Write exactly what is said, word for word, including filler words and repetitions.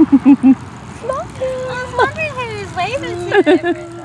Smoky! I was wondering who was waving to.